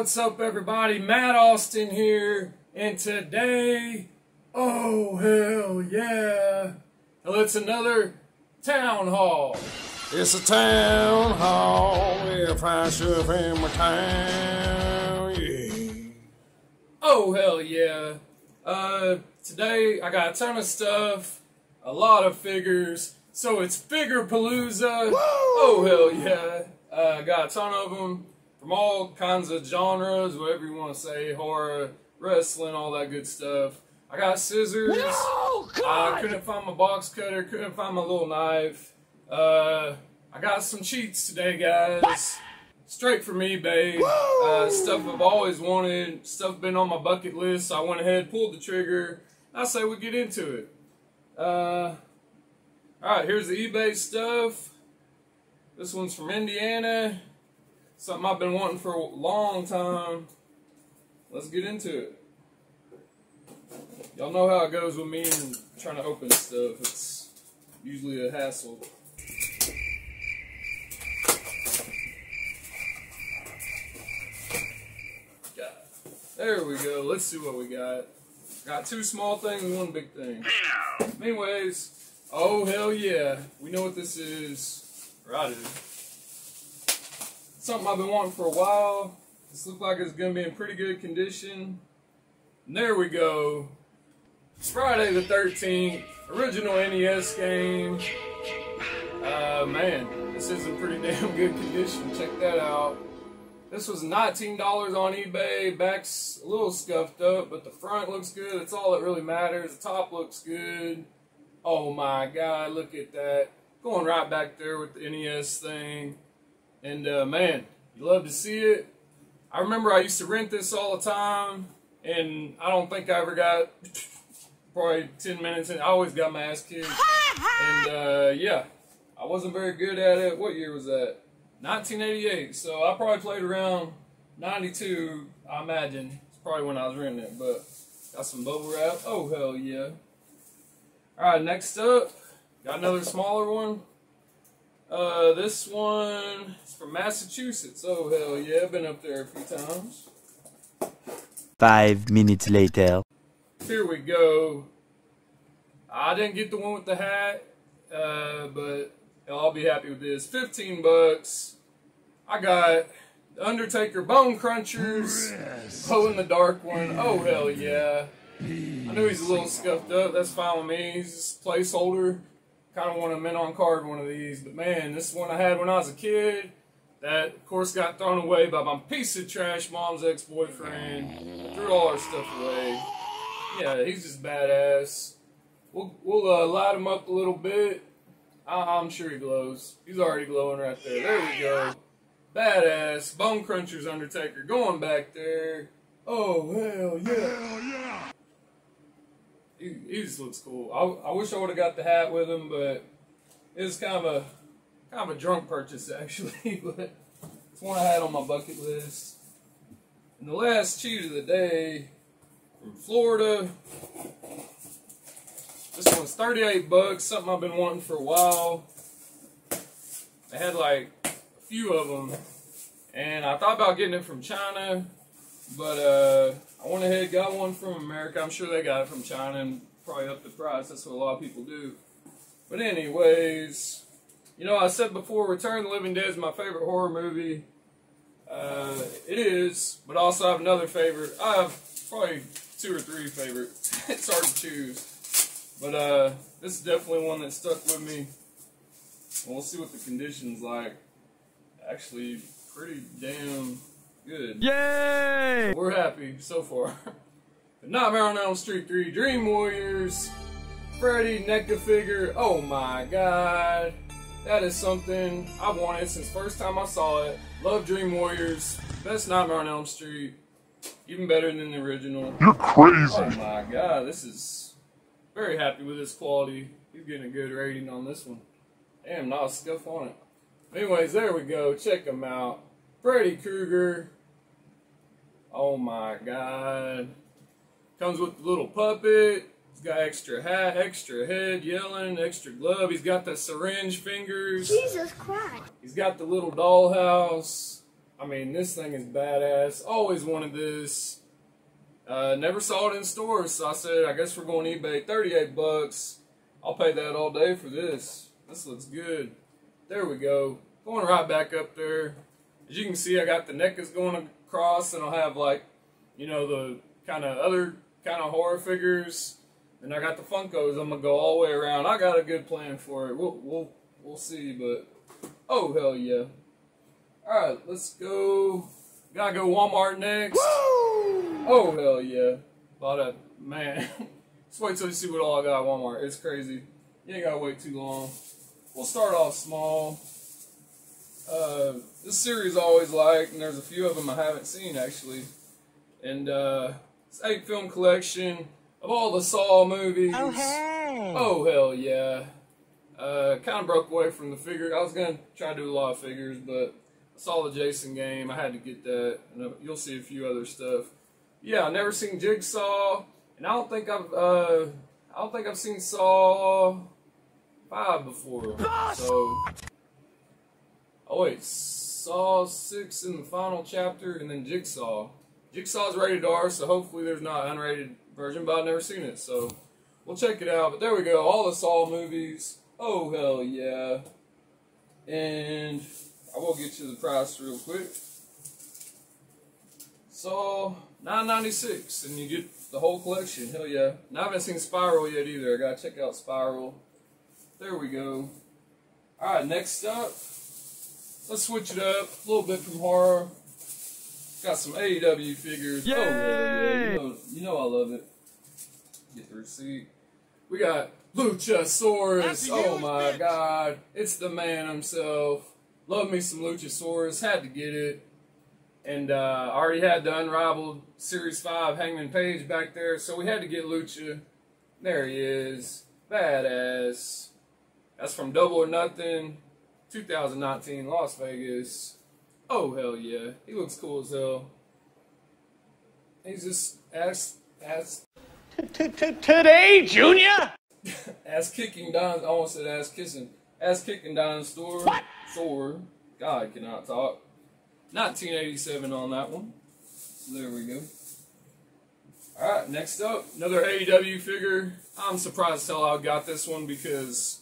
What's up, everybody? Matt Austin here, and today, oh hell yeah, well, it's another town hall. It's a town hall, if I should have in my town, yeah. Oh hell yeah. Today I got a ton of stuff, a lot of figures, so it's Figurepalooza. Woo! Oh hell yeah. I got a ton of them. From all kinds of genres, whatever you want to say, horror, wrestling, all that good stuff. I got scissors. No, God! I couldn't find my box cutter, couldn't find my little knife. I got some cheats today, guys. What? Straight from eBay. Stuff I've always wanted, stuff been on my bucket list, so I went ahead, pulled the trigger. I say we get into it. Alright, here's the eBay stuff. This one's from Indiana. Something I've been wanting for a long time. Let's get into it. Y'all know how it goes with me and trying to open stuff. It's usually a hassle. God. There we go. Let's see what we got. Got two small things and one big thing. Anyways, oh hell yeah. We know what this is. Or I do. Something I've been wanting for a while. This looks like it's going to be in pretty good condition. And there we go. Friday the 13th. Original NES game. Man, this is in pretty damn good condition. Check that out. This was $19 on eBay. Back's a little scuffed up, but the front looks good. That's all that really matters. The top looks good. Oh my God, look at that. Going right back there with the NES thing. And man, you love to see it. I remember I used to rent this all the time, and I don't think I ever got probably 10 minutes in. I always got my ass kicked. And yeah, I wasn't very good at it. What year was that? 1988. So I probably played around 92, I imagine. It's probably when I was renting it, but got some bubble wrap. Oh, hell yeah. All right, next up, got another smaller one. This one is from Massachusetts. Oh hell yeah, been up there a few times. 5 minutes later. Here we go. I didn't get the one with the hat, but I'll be happy with this. 15 bucks. I got the Undertaker Bone Crunchers. Oh, in the dark one. Oh hell yeah. I knew he's a little scuffed up. That's fine with me. He's just a placeholder. Kind of want a mint on card one of these, but man, this one I had when I was a kid. That, of course, got thrown away by my piece of trash mom's ex-boyfriend. Threw all our stuff away. Yeah, he's just badass. We'll light him up a little bit. I'm sure he glows. He's already glowing right there. There we go. Badass. Bone Crunchers Undertaker going back there. Oh, hell yeah. Hell yeah. He just looks cool. I wish I would have got the hat with him, but it was kind of a drunk purchase actually. But it's one I had on my bucket list. And the last cheat of the day from Florida. This one's 38 bucks. Something I've been wanting for a while. They had like a few of them, and I thought about getting it from China, but I went ahead and got one from America. I'm sure they got it from China and probably upped the price. That's what a lot of people do. But anyways, you know, I said before, Return of the Living Dead is my favorite horror movie. It is, but also I have another favorite. I have probably two or three favorites. It's hard to choose. But this is definitely one that stuck with me. And we'll see what the condition's like. Actually, pretty damn good. Yay! We're happy so far. A Nightmare on Elm Street 3, Dream Warriors, Freddy, Neca figure. Oh my God. That is something I've wanted since first time I saw it. Love Dream Warriors. Best Nightmare on Elm Street. Even better than the original. You're crazy. Oh my God. This is very happy with this quality. He's getting a good rating on this one. Damn, not a scuff on it. Anyways, there we go. Check them out. Freddy Krueger. Oh my God. Comes with the little puppet. He's got extra hat, extra head, yelling, extra glove. He's got the syringe fingers. Jesus Christ. He's got the little dollhouse. I mean, this thing is badass. Always wanted this. Never saw it in stores, so I said, I guess we're going to eBay. 38 bucks. I'll pay that all day for this. This looks good. There we go. Going right back up there. As you can see, I got the Necas going across, and I'll have, like, you know, the kind of other kind of horror figures. And I got the Funkos. I'm going to go all the way around. I got a good plan for it. We'll see, but oh, hell yeah. Alright, let's go. Gotta go Walmart next. Woo! Oh, hell yeah. Man. Just wait till you see what all I got at Walmart. It's crazy. You ain't gotta wait too long. We'll start off small. This series I always like, and there's a few of them I haven't seen, actually. And it's 8-film collection of all the Saw movies. Oh, hey. Oh, hell yeah. Kind of broke away from the figure. I was going to try to do a lot of figures, but I saw the Jason game. I had to get that. And you'll see a few other stuff. Yeah, I've never seen Jigsaw, and I don't think I've seen Saw 5 before. So, oh wait, Saw 6 in the final chapter, and then Jigsaw. Jigsaw's rated R, so hopefully there's not an unrated version, but I've never seen it, so we'll check it out. But there we go, all the Saw movies. Oh, hell yeah. And I will get you the price real quick. So, $9.96, and you get the whole collection. Hell yeah. And I haven't seen Spiral yet either. I gotta check out Spiral. There we go. Alright, next up, let's switch it up. A little bit from horror. Got some AEW figures. Yay! Oh, yeah. You know I love it. Get the receipt. We got Luchasaurus. Oh my god. It's the man himself. Love me some Luchasaurus. Had to get it. And I already had the Unrivaled Series 5 Hangman Page back there, so we had to get Lucha. There he is. Badass. That's from Double or Nothing, 2019, Las Vegas. Oh, hell yeah. He looks cool as hell. He's just Today, Junior! Ass-kicking Don. I almost said ass-kissing. Ass-kicking dinosaur. What? Sword. God, cannot talk. 1987 on that one. So there we go. Alright, next up. Another AEW figure. I'm surprised as hell I got this one because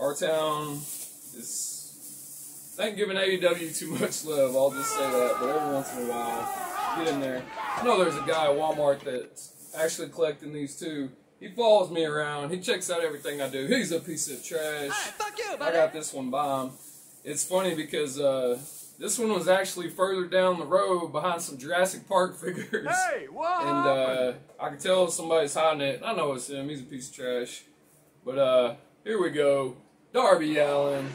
our town is... they ain't giving AEW too much love. I'll just say that. But every once in a while, get in there. I know there's a guy at Walmart that's actually collecting these two. He follows me around. He checks out everything I do. He's a piece of trash. All right, fuck you, buddy. I got this one by him. It's funny because this one was actually further down the road behind some Jurassic Park figures. Hey, what? And I could tell somebody's hiding it. I know it's him. He's a piece of trash. But here we go. Darby Allin.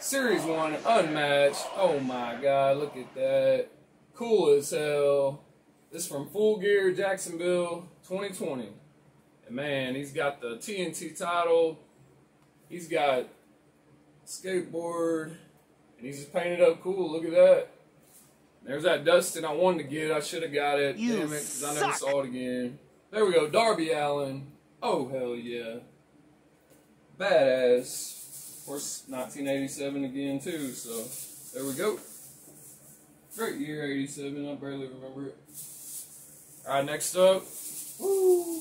Series 1, Unmatched. Oh my god, look at that. Cool as hell. This is from Full Gear, Jacksonville, 2020. And man, he's got the TNT title. He's got skateboard. And he's just painted up cool. Look at that. There's that Dustin I wanted to get. I should have got it. You damn it, because I never saw it again. There we go. Darby Allin. Oh, hell yeah. Badass. Of course, 1987 again, too. So, there we go. Great year, 87. I barely remember it. Alright, next up. Woo.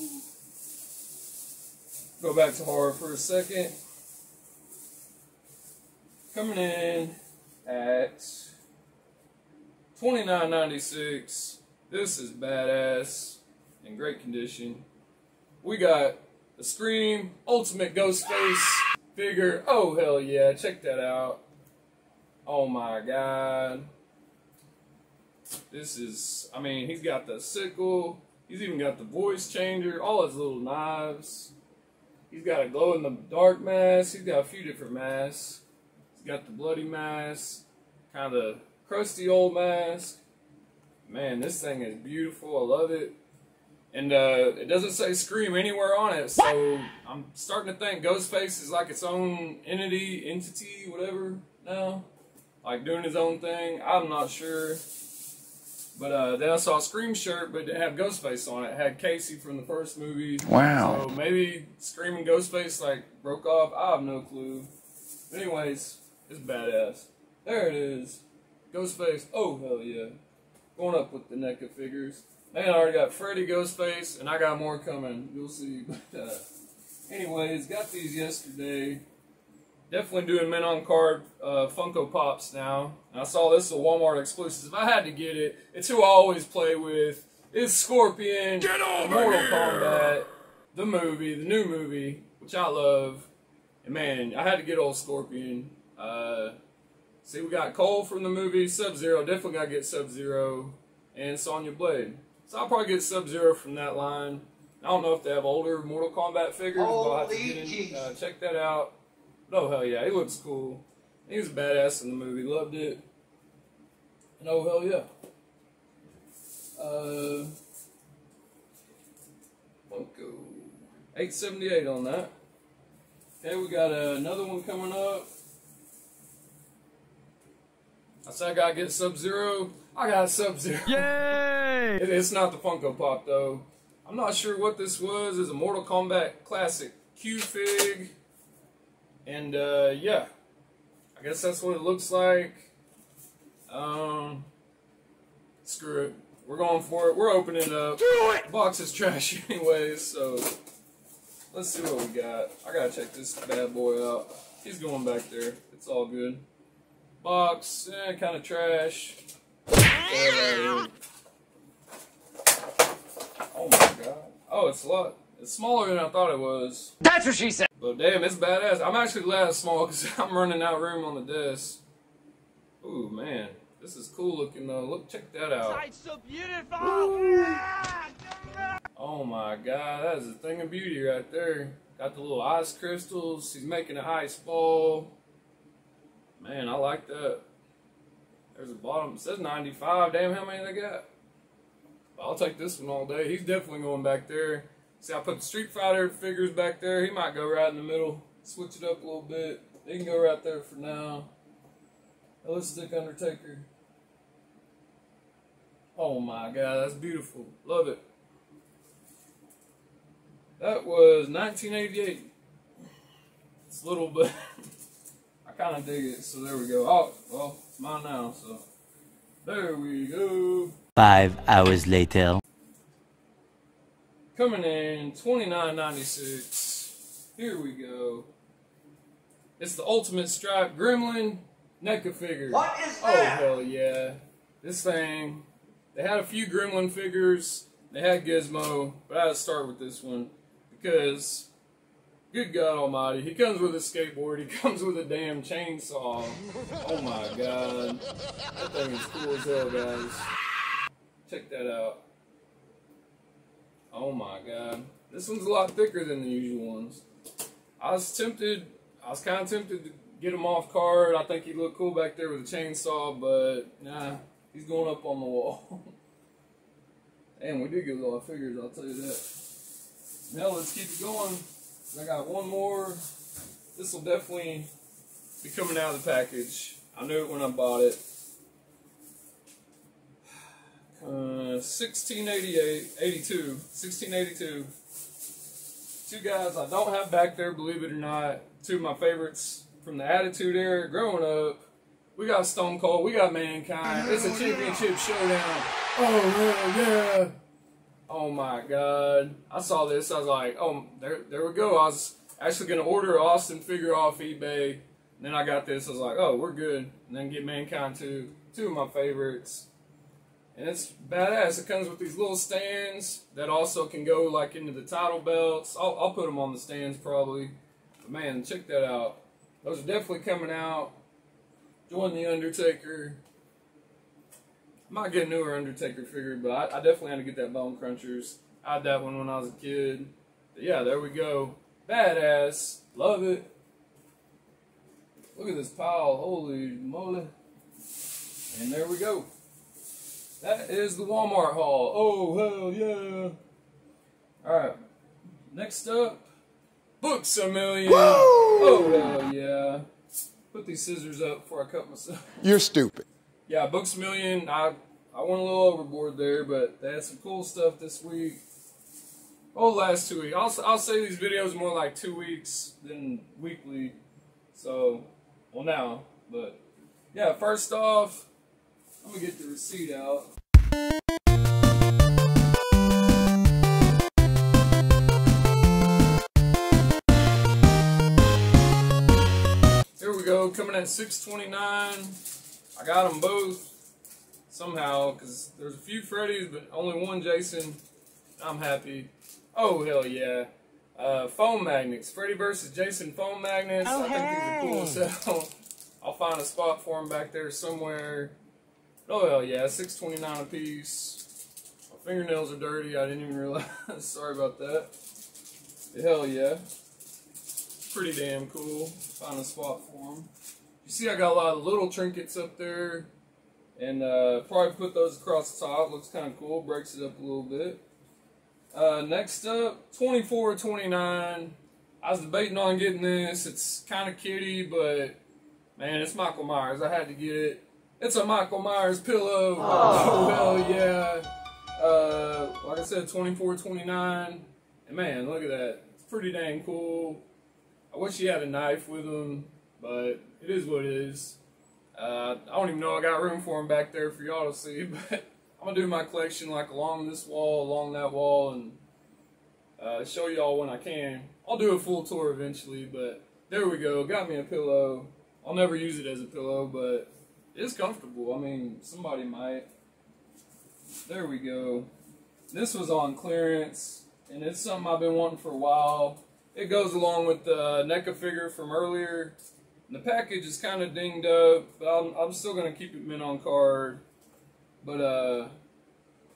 Go back to horror for a second. Coming in at $29.96. This is badass. In great condition. We got the Scream Ultimate Ghostface figure. Oh, hell yeah. Check that out. Oh, my god. This is, I mean, he's got the sickle, he's even got the voice changer, all his little knives, he's got a glow-in-the-dark mask, he's got a few different masks, he's got the bloody mask, kind of crusty old mask. Man, this thing is beautiful, I love it. And it doesn't say Scream anywhere on it, so I'm starting to think Ghostface is like its own entity, whatever, now, like doing his own thing, I'm not sure. But then I saw a Scream shirt, but it didn't have Ghostface on it. It had Casey from the first movie. Wow. So maybe Scream and Ghostface, like, broke off. I have no clue. But anyways, it's badass. There it is. Ghostface. Oh, hell yeah. Going up with the NECA figures. Man, I already got Freddy, Ghostface, and I got more coming. You'll see. But, anyways, got these yesterday. Definitely doing mint on card Funko Pops now. And I saw this at Walmart exclusive. I had to get it. It's who I always play with. It's Scorpion. Get over Mortal Kombat. The movie, the new movie, which I love. And man, I had to get old Scorpion. See, we got Cole from the movie, Sub-Zero. Definitely gotta get Sub-Zero and Sonya Blade. So I'll probably get Sub-Zero from that line. I don't know if they have older Mortal Kombat figures, but I'll have to get in, check that out. Oh, hell yeah, he looks cool. He was badass in the movie, loved it. And oh, hell yeah. Funko. 878 on that. Okay, we got another one coming up. I said I gotta get Sub-Zero. I got Sub-Zero. Yay! It's not the Funko Pop, though. I'm not sure what this was. It's a Mortal Kombat Classic Q-Fig. And, yeah, I guess that's what it looks like. Screw it. We're going for it. We're opening it up. Do it! The box is trash anyways, so let's see what we got. I gotta check this bad boy out. He's going back there. It's all good. Box, kind of trash. Oh my god. Oh, it's a lot. It's smaller than I thought it was. That's what she said! But damn, it's badass. I'm actually glad it's small because I'm running out of room on the desk. Ooh, man. This is cool looking though. Look, check that out. It's so beautiful! Yeah. Oh my god, that is a thing of beauty right there. Got the little ice crystals. He's making an ice ball. Man, I like that. There's a bottom. It says 95. Damn, how many they got? I'll take this one all day. He's definitely going back there. See, I put the Street Fighter figures back there. He might go right in the middle. Switch it up a little bit. They can go right there for now. Now let's stick Undertaker. Oh my god, that's beautiful. Love it. That was 1988. It's little, but I kind of dig it. So there we go. Oh, well, it's mine now. So there we go. 5 hours later. Coming in, $29.96. Here we go. It's the Ultimate Stripe Gremlin NECA figure. What is that? Oh, hell yeah. This thing. They had a few Gremlin figures. They had Gizmo. But I had to start with this one. Because, good God almighty, he comes with a skateboard. He comes with a damn chainsaw. Oh, my God. That thing is cool as hell, guys. Check that out. Oh my god. This one's a lot thicker than the usual ones. I was kind of tempted to get him off card. I think he looked cool back there with a chainsaw, but nah, he's going up on the wall. And we do get a lot of figures, I'll tell you that. Now let's keep it going. I got one more. This will definitely be coming out of the package. I knew it when I bought it. 1682. Two guys I don't have back there, believe it or not. Two of my favorites from the Attitude Era growing up. We got Stone Cold, we got Mankind. It's a championship showdown. Oh yeah. Oh my god. I saw this, I was like, oh, there we go. I was actually gonna order an Austin figure off eBay. And then I got this, I was like, oh, we're good. And then get Mankind too. Two of my favorites. And it's badass. It comes with these little stands that also can go like into the title belts. I'll put them on the stands probably. But man, check that out. Those are definitely coming out. Join the Undertaker. I might get a newer Undertaker figure, but I definitely had to get that Bone Crunchers. I had that one when I was a kid. But yeah, there we go. Badass. Love it. Look at this pile. Holy moly. And there we go. That is the Walmart haul. Oh, hell yeah. Alright. Next up, Books A Million. Woo! Oh, hell yeah. Put these scissors up before I cut myself. You're stupid. Yeah, Books A Million. I went a little overboard there, but they had some cool stuff this week. Oh, last 2 weeks. I'll say these videos more like 2 weeks than weekly. So, well, now. But, yeah, first off, I'm gonna get the receipt out. Here we go, coming at $6.29. I got them both somehow, because there's a few Freddy's, but only one Jason. I'm happy. Oh, hell yeah. Foam magnets. Freddy vs. Jason foam magnets. Oh, I think these are cool, so I'll find a spot for them back there somewhere. Oh, hell yeah. $6.29 a piece. My fingernails are dirty. I didn't even realize. Sorry about that. Hell yeah. Pretty damn cool. Find a spot for them. You see I got a lot of little trinkets up there. And probably put those across the top. Looks kind of cool. Breaks it up a little bit. Next up, $24.29. I was debating on getting this. It's kind of kitty, but man, it's Michael Myers. I had to get it. It's a Michael Myers pillow. Aww. Oh hell yeah! Like I said, $24.29. And man, look at that. It's pretty dang cool. I wish he had a knife with him, but it is what it is. I don't even know I got room for them back there for y'all to see, but I'm going to do my collection like along this wall, along that wall, and show y'all when I can. I'll do a full tour eventually, but there we go. Got me a pillow. I'll never use it as a pillow, but it is comfortable. I mean, somebody might. There we go. This was on clearance, and it's something I've been wanting for a while. It goes along with the NECA figure from earlier. The package is kind of dinged up, but I'm still going to keep it mint on card. But,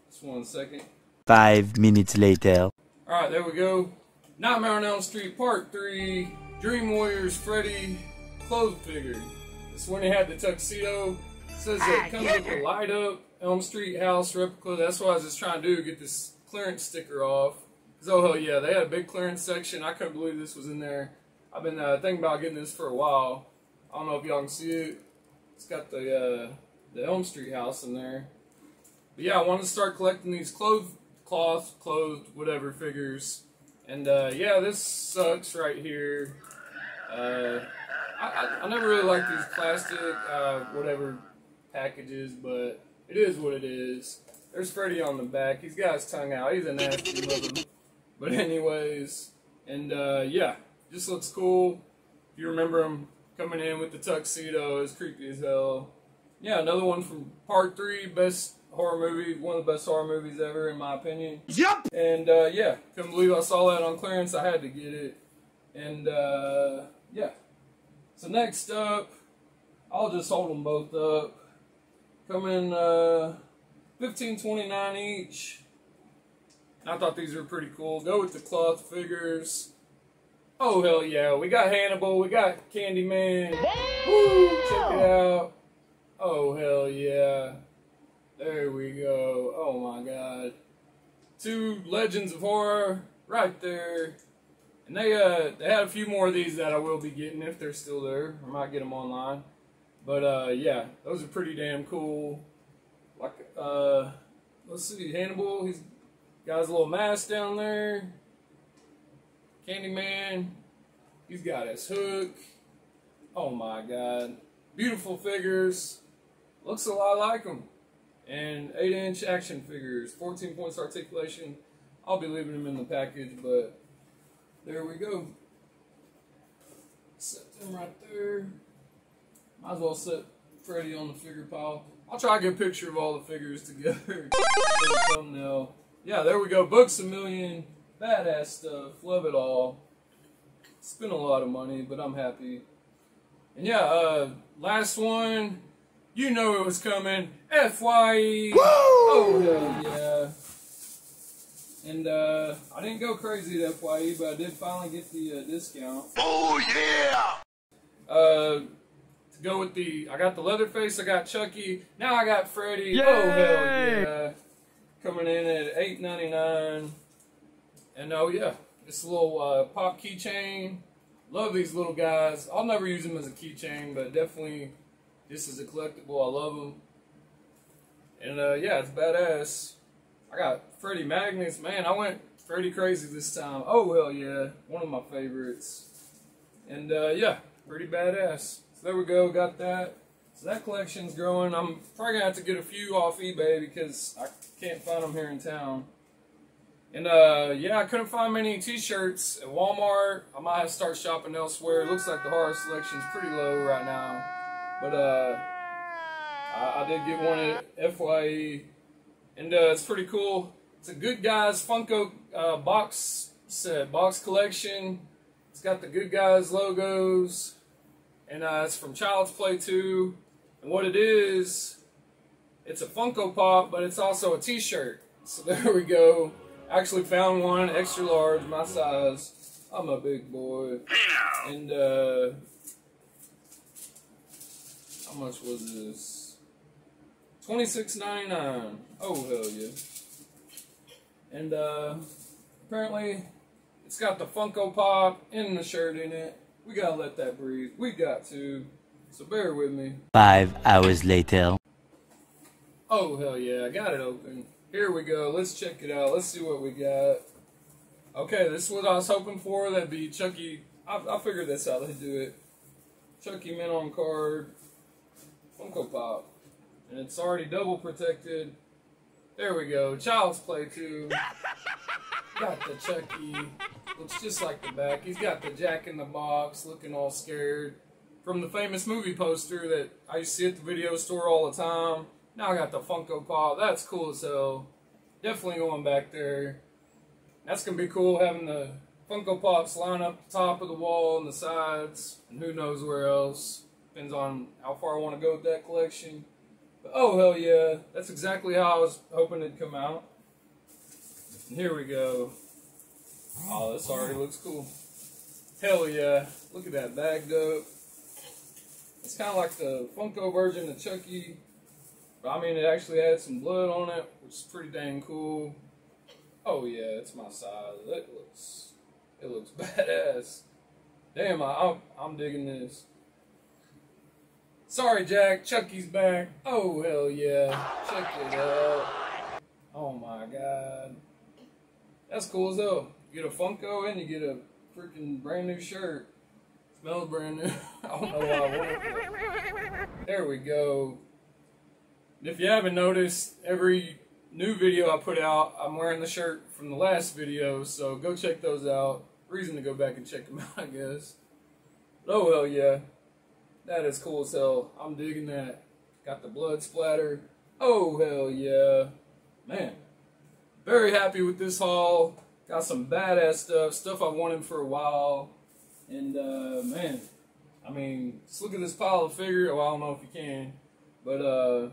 just 1 second. 5 minutes later. Alright, there we go. Nightmare on Elm Street Part 3, Dream Warriors Freddy clothes figure. This one they had the tuxedo. It says that it comes with a light up Elm Street house replica. That's what I was just trying to do, get this clearance sticker off. Because, oh, hell yeah, they had a big clearance section. I couldn't believe this was in there. I've been thinking about getting this for a while. I don't know if y'all can see it. It's got the Elm Street house in there. But yeah, I want to start collecting these cloth, whatever figures. And yeah, this sucks right here. I never really liked these plastic, whatever packages, but it is what it is. There's Freddy on the back. He's got his tongue out. He's a nasty mother. But anyways, and yeah. Just looks cool. If you remember him coming in with the tuxedo, it's creepy as hell. Yeah, another one from Part 3, best horror movie, one of the best horror movies ever in my opinion. Yep! And yeah, couldn't believe I saw that on clearance, I had to get it. And yeah. So next up, I'll just hold them both up. Coming $15.29 each. And I thought these were pretty cool. Go with the cloth figures. Oh, hell yeah. We got Hannibal. We got Candyman. Woo! Check it out. Oh, hell yeah. There we go. Oh, my God. Two legends of horror right there. And they had a few more of these that I will be getting if they're still there. I might get them online. But, yeah. Those are pretty damn cool. Like, let's see. Hannibal. He's got his little mask down there. Candyman, he's got his hook. Oh my God. Beautiful figures. Looks a lot like them. And 8-inch action figures. 14 points articulation. I'll be leaving them in the package, but there we go. Set them right there. Might as well set Freddy on the figure pile. I'll try to get a picture of all the figures together for the thumbnail. Yeah, there we go. Books a million. Badass stuff, love it all. Spent a lot of money, but I'm happy. And yeah, last one, you know it was coming. FYE! Woo! Oh hell yeah! And I didn't go crazy at FYE, but I did finally get the discount. Oh yeah! To go with the, I got the Leatherface, I got Chucky, now I got Freddy. Yay! Oh hell yeah! Coming in at $8.99. And oh yeah, this little pop keychain. Love these little guys. I'll never use them as a keychain, but definitely this is a collectible. I love them. And yeah, it's badass. I got Freddy magnets. Man, I went Freddy crazy this time. Oh hell yeah, one of my favorites. And yeah, pretty badass. So there we go, got that. So that collection's growing. I'm probably gonna have to get a few off eBay because I can't find them here in town. And yeah, I couldn't find many t-shirts at Walmart. I might have to start shopping elsewhere. It looks like the horror selection's pretty low right now. But I did get one at FYE. And it's pretty cool. It's a Good Guys Funko box set, box collection. It's got the Good Guys logos. And it's from Child's Play 2. And what it is, it's a Funko Pop, but it's also a t-shirt. So there we go. Actually found one extra large, my size. I'm a big boy. And how much was this? $26.99. Oh hell yeah. And apparently it's got the Funko Pop and the shirt in it. We gotta let that breathe. We got to. So bear with me. 5 hours later. Oh hell yeah, I got it open. Here we go. Let's check it out. Let's see what we got. Okay, this is what I was hoping for. That'd be Chucky. I figured that's how they do it. Chucky mint on card. Funko Pop. And it's already double protected. There we go. Child's Play 2. Got the Chucky. Looks just like the back. He's got the Jack in the Box looking all scared. From the famous movie poster that I used to see at the video store all the time. Now I got the Funko Pop. That's cool as hell. Definitely going back there. That's going to be cool having the Funko Pops line up the top of the wall and the sides. And who knows where else. Depends on how far I want to go with that collection. But oh hell yeah. That's exactly how I was hoping it'd come out. And here we go. Oh, this already looks cool. Hell yeah. Look at that bagged up. It's kind of like the Funko version of Chucky. But I mean, it actually had some blood on it, which is pretty dang cool. Oh yeah, it's my size. It looks badass. Damn, I'm digging this. Sorry, Jack. Chucky's back. Oh hell yeah! Check it out. Oh my god, that's cool as hell. You get a Funko and you get a freaking brand new shirt. Smells brand new. I don't know why I wanted that. There we go. If you haven't noticed, every new video I put out, I'm wearing the shirt from the last video, so go check those out. Reason to go back and check them out, I guess. But oh hell yeah. That is cool as hell. I'm digging that. Got the blood splatter. Oh hell yeah. Man, very happy with this haul. Got some badass stuff I've wanted for a while. And man, I mean, just look at this pile of figures. Oh, I don't know if you can, but and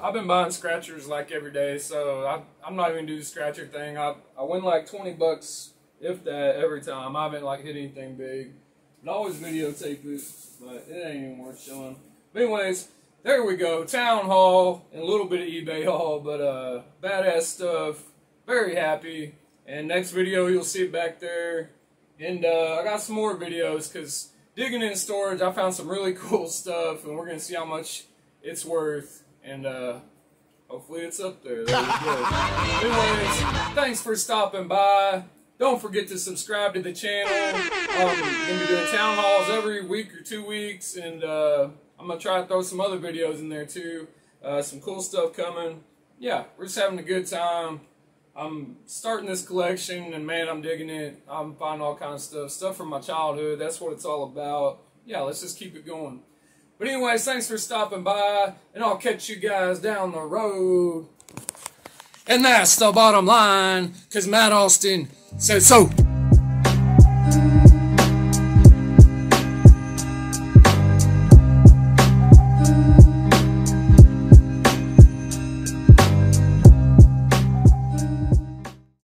I've been buying scratchers like every day, so I'm not even doing the scratcher thing. I win like 20 bucks, if that, every time. I haven't like hit anything big. And I always videotape it, but it ain't even worth showing. But anyways, there we go. Town haul and a little bit of eBay haul, but badass stuff. Very happy. And next video, you'll see it back there. And I got some more videos, because digging in storage, I found some really cool stuff, and we're going to see how much it's worth. And hopefully it's up there. There we go. Anyways, thanks for stopping by. Don't forget to subscribe to the channel. I'm going to be doing town halls every week or 2 weeks. And I'm going to try to throw some other videos in there too. Some cool stuff coming. Yeah, we're just having a good time. I'm starting this collection and man, I'm digging it. I'm finding all kinds of stuff. Stuff from my childhood. That's what it's all about. Yeah, let's just keep it going. But anyways, thanks for stopping by, and I'll catch you guys down the road. And that's the bottom line, because Matt Austin said so.